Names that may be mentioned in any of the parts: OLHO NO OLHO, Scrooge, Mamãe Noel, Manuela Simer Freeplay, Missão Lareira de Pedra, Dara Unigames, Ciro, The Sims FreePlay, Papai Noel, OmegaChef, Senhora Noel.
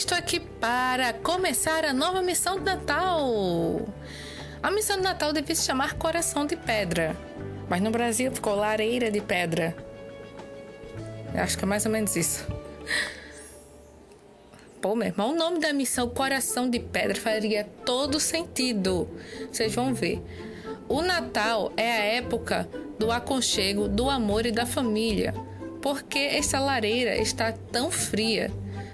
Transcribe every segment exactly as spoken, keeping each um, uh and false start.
estou aqui para começar a nova missão de Natal. A missão de Natal devia se chamar Coração de Pedra, mas no Brasil ficou Lareira de Pedra. Acho que é mais ou menos isso. Pô, meu irmão, o nome da missão Coração de Pedra faria todo sentido. Vocês vão ver. O Natal é a época do aconchego, do amor e da família. Por que essa lareira está tão fria?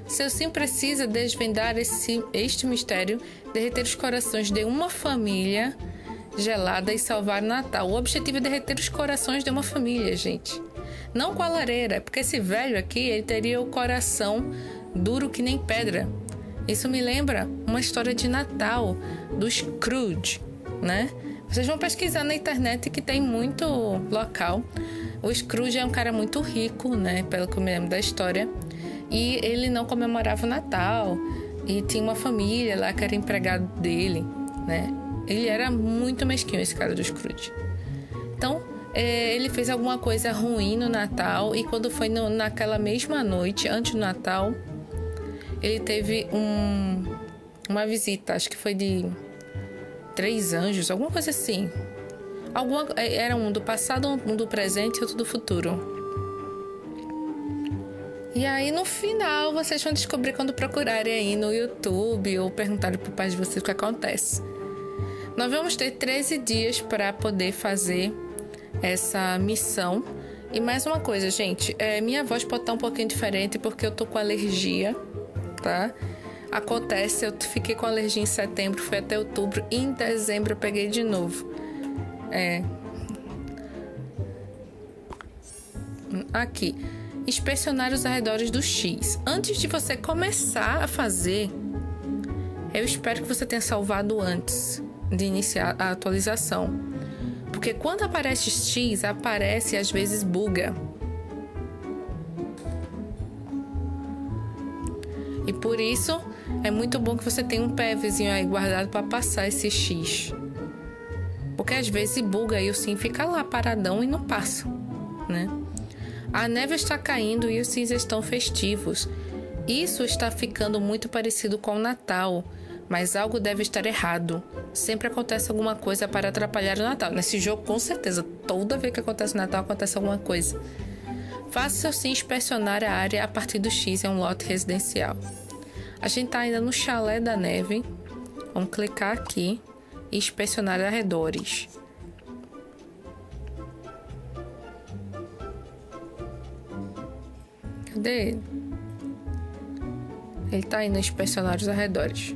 Seu sim precisa desvendar esse, este mistério, derreter os corações de uma família gelada e salvar o Natal. O objetivo é derreter os corações de uma família, gente. Não com a lareira, porque esse velho aqui, ele teria o coração duro que nem pedra. Isso me lembra uma história de Natal do Scrooge, né? Vocês vão pesquisar na internet que tem muito local. O Scrooge é um cara muito rico, né? Pelo que eu me lembro da história. E ele não comemorava o Natal. E tinha uma família lá que era empregado dele, né? Ele era muito mesquinho, esse cara do Scrooge. Então, ele fez alguma coisa ruim no Natal. E quando foi no, naquela mesma noite, antes do Natal, ele teve um, uma visita, acho que foi de três anjos, alguma coisa assim. Alguma, era um do passado, um do presente e outro do futuro. E aí no final vocês vão descobrir quando procurarem aí no YouTube ou perguntarem pro pai de vocês o que acontece. Nós vamos ter treze dias para poder fazer essa missão. E mais uma coisa, gente, é, minha voz pode estar um pouquinho diferente porque eu tô com alergia, tá? Acontece, eu fiquei com alergia em setembro, foi até outubro e em dezembro eu peguei de novo. É. Aqui. Inspecionar os arredores do X. Antes de você começar a fazer, eu espero que você tenha salvado antes de iniciar a atualização. Porque quando aparece X, aparece e às vezes buga. E por isso, é muito bom que você tenha um PEVzinho aí guardado para passar esse X. Porque às vezes buga e o sim fica lá paradão e não passa, né? A neve está caindo e os sims estão festivos. Isso está ficando muito parecido com o Natal, mas algo deve estar errado. Sempre acontece alguma coisa para atrapalhar o Natal. Nesse jogo, com certeza, toda vez que acontece o Natal, acontece alguma coisa. Faça seu sim inspecionar a área a partir do X, é um lote residencial. A gente está ainda no chalé da neve. Vamos clicar aqui e inspecionar arredores. Cadê ele? Ele tá indo inspecionar os arredores.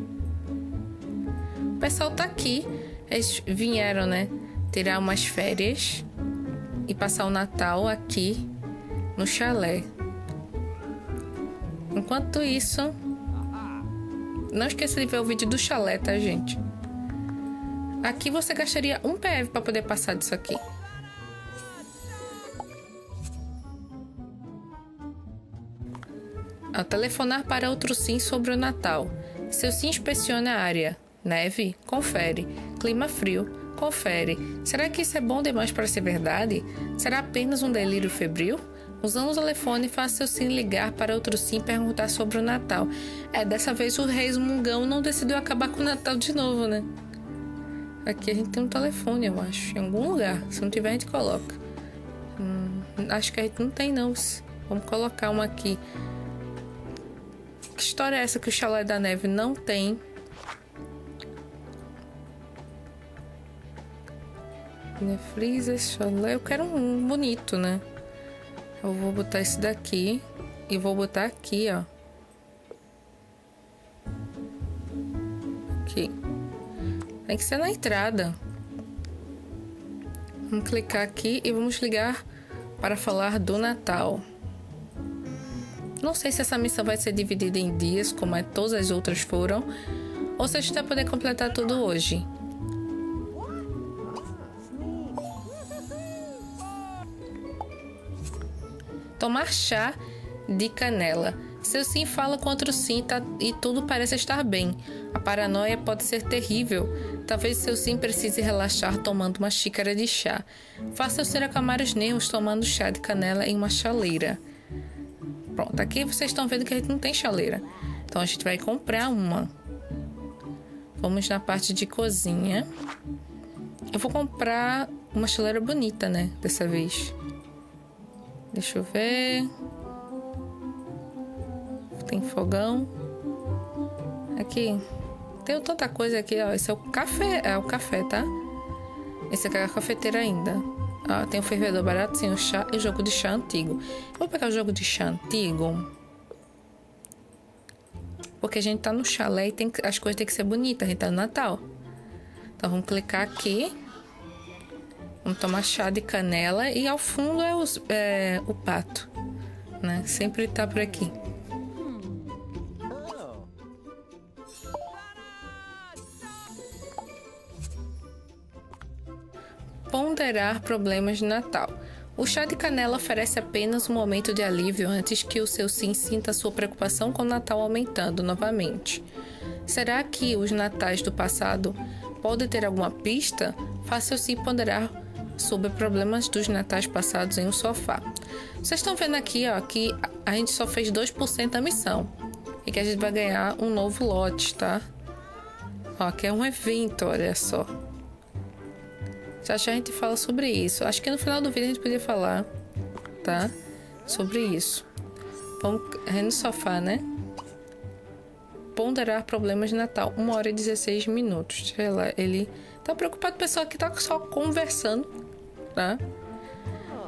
O pessoal tá aqui. Eles vieram, né? Tirar umas férias e passar o Natal aqui no chalé. Enquanto isso, não esqueça de ver o vídeo do chalé, tá, gente? Aqui você gastaria um P F para poder passar disso aqui. Ao telefonar para outro sim sobre o Natal. Seu sim inspeciona a área. Neve? Confere. Clima frio? Confere. Será que isso é bom demais para ser verdade? Será apenas um delírio febril? Usando o telefone, faça seu sim ligar para outro sim e perguntar sobre o Natal. É, dessa vez o resmungão não decidiu acabar com o Natal de novo, né? Aqui a gente tem um telefone, eu acho. Em algum lugar. Se não tiver, a gente coloca. Hum, acho que a gente não tem, não. Vamos colocar uma aqui. Que história é essa que o chalé da neve não tem? Nefrisa, chalé. Eu quero um bonito, né? Eu vou botar esse daqui. E vou botar aqui, ó. Aqui. Tem que ser na entrada. Vamos clicar aqui e vamos ligar para falar do Natal. Não sei se essa missão vai ser dividida em dias, como é, todas as outras foram, ou se a gente vai poder completar tudo hoje. Tomar chá de canela. Seu sim fala contra o sim, tá, e tudo parece estar bem. A paranoia pode ser terrível. Talvez seu sim precise relaxar tomando uma xícara de chá. Faça o ser acalmar os nervos tomando chá de canela em uma chaleira. Pronto, aqui vocês estão vendo que a gente não tem chaleira. Então a gente vai comprar uma. Vamos na parte de cozinha. Eu vou comprar uma chaleira bonita, né? Dessa vez. Deixa eu ver. Tem fogão. Aqui. Tem tanta coisa aqui, ó. Esse é o café. É o café, tá? Esse aqui é a cafeteira ainda. Ó, tem o fervedor barato, sim, o chá e o jogo de chá antigo. Eu vou pegar o jogo de chá antigo. Porque a gente tá no chalé e tem, as coisas tem que ser bonitas. A gente tá no Natal. Então vamos clicar aqui. Vamos tomar chá de canela. E ao fundo é, os, é o pato, né? Sempre tá por aqui. Ponderar problemas de Natal. O chá de canela oferece apenas um momento de alívio antes que o seu sim sinta sua preocupação com o Natal aumentando novamente. Será que os natais do passado podem ter alguma pista? Faça o sim ponderar sobre problemas dos natais passados em um sofá. Vocês estão vendo aqui, ó, que a gente só fez dois por cento da missão. E que a gente vai ganhar um novo lote, tá? Ó, que é um evento, olha só. Já já a gente fala sobre isso. Acho que no final do vídeo a gente podia falar, tá? Sobre isso. Vamos é no sofá, né? Ponderar problemas de Natal. uma hora e dezesseis minutos. Sei lá, ele tá preocupado, pessoal, que tá só conversando, tá?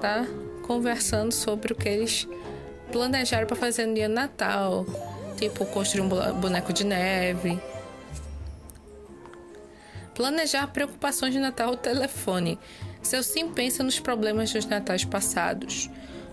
Tá conversando sobre o que eles planejaram pra fazer no dia do Natal. Tipo, construir um boneco de neve. Planejar preocupações de Natal ao telefone. Seu sim pensa nos problemas dos natais passados.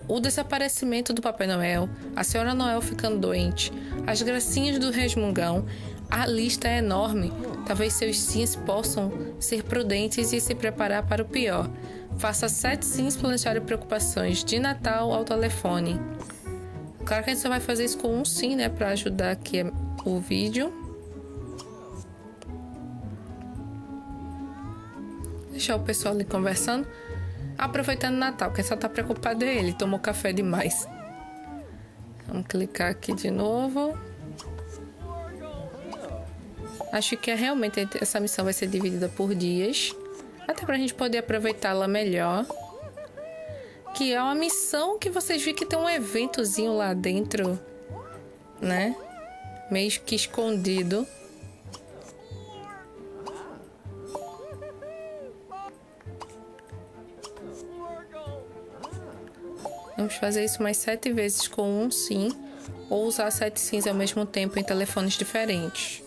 O desaparecimento do Papai Noel, a Senhora Noel ficando doente, as gracinhas do resmungão. A lista é enorme. Talvez seus sims possam ser prudentes e se preparar para o pior. Faça sete sims planejarem preocupações de Natal ao telefone. Claro que a gente só vai fazer isso com um sim, né? Para ajudar aqui o vídeo. Deixar o pessoal ali conversando, aproveitando o Natal. Quem só tá preocupado é ele, tomou café demais. Vamos clicar aqui de novo. Acho que é realmente essa missão vai ser dividida por dias, até pra gente poder aproveitá-la melhor. Que é uma missão que vocês viram que tem um eventozinho lá dentro, né? Meio que escondido. Vamos fazer isso mais sete vezes com um sim, ou usar sete sims ao mesmo tempo em telefones diferentes.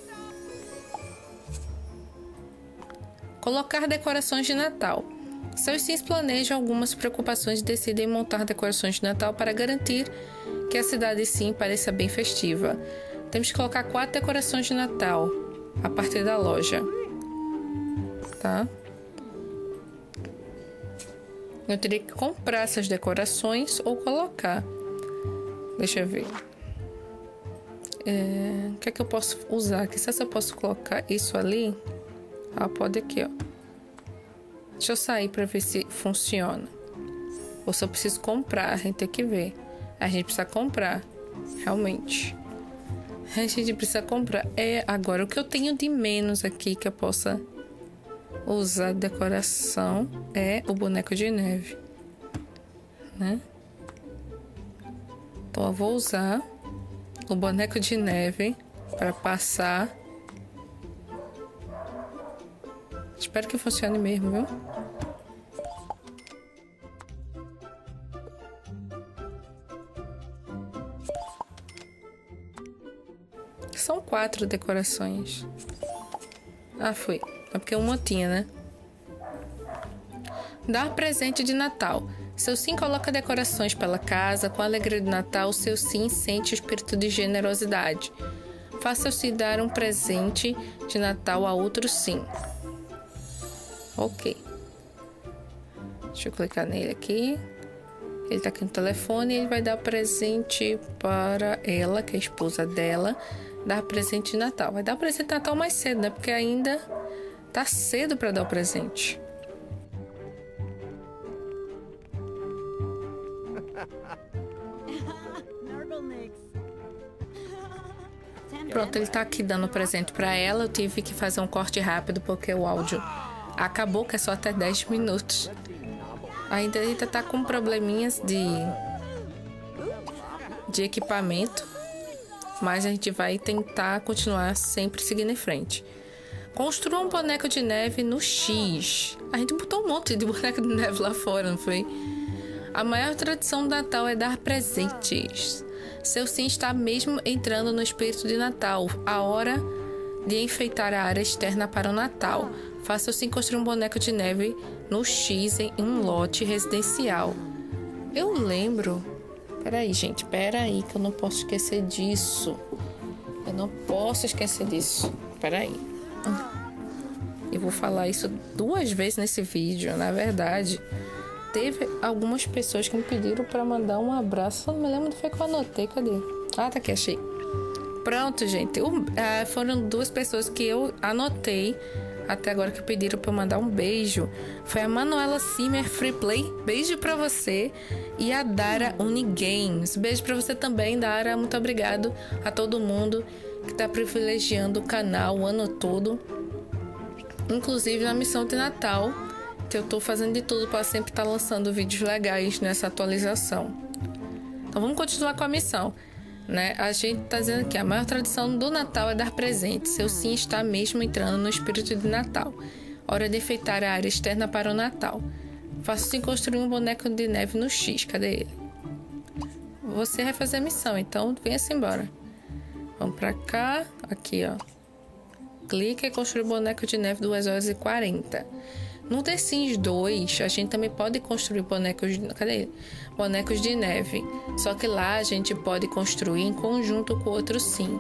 Colocar decorações de Natal. Seus sims planejam algumas preocupações e decidem montar decorações de Natal para garantir que a cidade sim pareça bem festiva. Temos que colocar quatro decorações de Natal a partir da loja, tá? Eu teria que comprar essas decorações ou colocar. Deixa eu ver. É, o que é que eu posso usar aqui? Se eu posso colocar isso ali. Ah, pode aqui, ó. Deixa eu sair pra ver se funciona. Ou se eu preciso comprar. A gente tem que ver. A gente precisa comprar. Realmente. A gente precisa comprar. É, agora, o que eu tenho de menos aqui que eu possa... usar decoração é o boneco de neve, né? Então eu vou usar o boneco de neve para passar. Espero que funcione mesmo, viu? São quatro decorações. Ah, foi. É porque uma tinha, né? Dar presente de Natal. Seu sim coloca decorações pela casa. Com a alegria de Natal, seu sim sente o espírito de generosidade. Faça-se dar um presente de Natal a outro sim. Ok. Deixa eu clicar nele aqui. Ele tá aqui no telefone. Ele vai dar presente para ela, que é a esposa dela. Dar presente de Natal. Vai dar presente de Natal mais cedo, né? Porque ainda... tá cedo para dar o presente. Pronto, ele tá aqui dando presente pra ela. Eu tive que fazer um corte rápido porque o áudio acabou, que é só até dez minutos. Ainda, ainda tá com probleminhas de, de equipamento, mas a gente vai tentar continuar sempre seguindo em frente. Construa um boneco de neve no X. A gente botou um monte de boneco de neve lá fora, não foi? A maior tradição do Natal é dar presentes. Seu sim está mesmo entrando no espírito de Natal. A hora de enfeitar a área externa para o Natal. Faça o sim construir um boneco de neve no X em um lote residencial. Eu lembro... Peraí, gente. Peraí, que eu não posso esquecer disso. Eu não posso esquecer disso. Peraí. Eu vou falar isso duas vezes nesse vídeo. Na verdade, teve algumas pessoas que me pediram para mandar um abraço. Eu não me lembro onde foi que eu anotei. Cadê? Ah, tá aqui, achei. Pronto, gente. Eu, uh, foram duas pessoas que eu anotei até agora que pediram para eu mandar um beijo. Foi a Manuela Simer Freeplay. Beijo para você. E a Dara Unigames. Beijo para você também, Dara. Muito obrigado a todo mundo que tá privilegiando o canal o ano todo, inclusive na missão de Natal, que eu tô fazendo de tudo para sempre estar tá lançando vídeos legais nessa atualização. Então vamos continuar com a missão, né? A gente tá dizendo que a maior tradição do Natal é dar presentes. Seu sim está mesmo entrando no espírito de Natal. Hora de enfeitar a área externa para o Natal. Faça sim construir um boneco de neve no X. Cadê ele? Você vai fazer a missão, então venha-se embora. Vamos pra cá, aqui ó. Clica e construir o boneco de neve duas horas e quarenta. No The Sims dois, a gente também pode construir bonecos de... Cadê? Bonecos de neve. Só que lá a gente pode construir em conjunto com outro sim.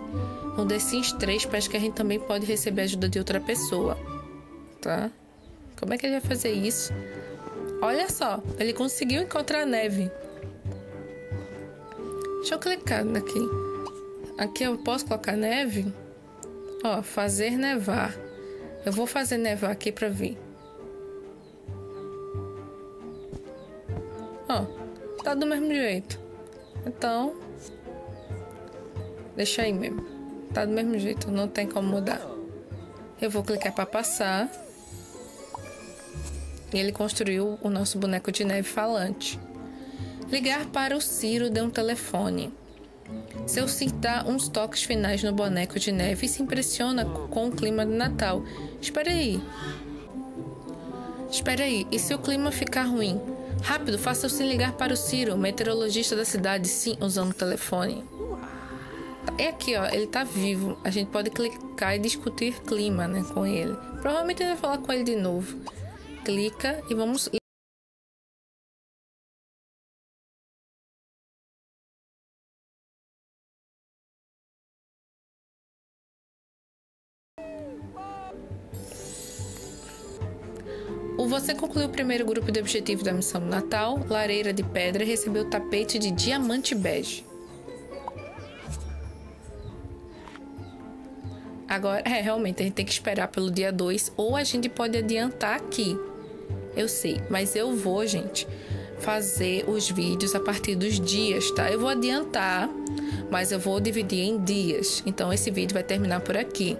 No The Sims três, parece que a gente também pode receber a ajuda de outra pessoa. Tá? Como é que ele vai fazer isso? Olha só, ele conseguiu encontrar a neve. Deixa eu clicar aqui. Aqui eu posso colocar neve? Ó, fazer nevar. Eu vou fazer nevar aqui pra ver. Ó, tá do mesmo jeito. Então, deixa aí mesmo. Tá do mesmo jeito, não tem como mudar. Eu vou clicar pra passar. E ele construiu o nosso boneco de neve falante. Ligar para o Ciro de um telefone. Seu sim dá uns toques finais no boneco de neve e se impressiona com o clima de Natal. Espera aí. Espera aí. E se o clima ficar ruim? Rápido, faça o sim ligar para o Ciro, meteorologista da cidade, sim, usando o telefone. É aqui, ó. Ele tá vivo. A gente pode clicar e discutir clima, né, com ele. Provavelmente ele vai falar com ele de novo. Clica e vamos... Você concluiu o primeiro grupo de objetivos da missão do Natal, Lareira de Pedra, e recebeu o tapete de diamante bege. Agora, é, realmente, a gente tem que esperar pelo dia dois, ou a gente pode adiantar aqui. Eu sei, mas eu vou, gente, fazer os vídeos a partir dos dias, tá? Eu vou adiantar, mas eu vou dividir em dias. Então, esse vídeo vai terminar por aqui.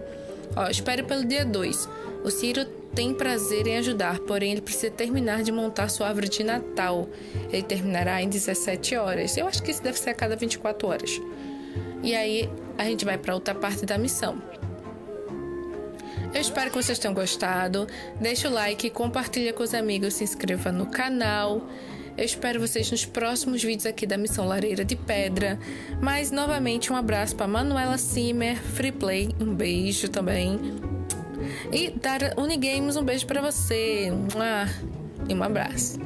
Ó, espere pelo dia dois. O Ciro tem prazer em ajudar, porém ele precisa terminar de montar sua árvore de Natal. Ele terminará em dezessete horas. Eu acho que isso deve ser a cada vinte e quatro horas. E aí a gente vai para outra parte da missão. Eu espero que vocês tenham gostado. Deixa o like, compartilha com os amigos, se inscreva no canal. Eu espero vocês nos próximos vídeos aqui da Missão Lareira de Pedra. Mas novamente um abraço para Manuela Simer, Freeplay, um beijo também. E Dara Unigames, um beijo pra você. Ah, e um abraço.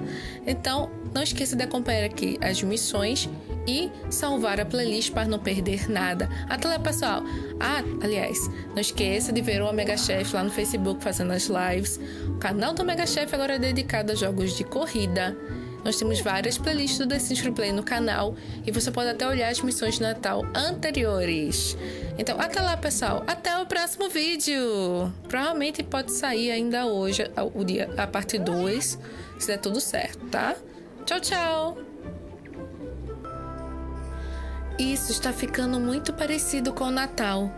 Então, não esqueça de acompanhar aqui as missões e salvar a playlist para não perder nada. Até lá, pessoal. Ah, aliás, não esqueça de ver o OmegaChef lá no Facebook fazendo as lives. O canal do OmegaChef agora é dedicado a jogos de corrida. Nós temos várias playlists do The Sims FreePlay no canal e você pode até olhar as missões de Natal anteriores. Então, até lá, pessoal. Até o próximo vídeo. Provavelmente pode sair ainda hoje, o dia, a parte dois, se der tudo certo, tá? Tchau, tchau. Isso está ficando muito parecido com o Natal.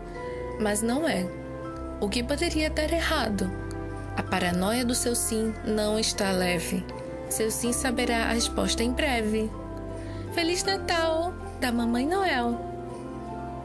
mas não é. O que poderia dar errado? A paranoia do seu sim não está leve. Seu sim saberá a resposta em breve. Feliz Natal da Mamãe Noel!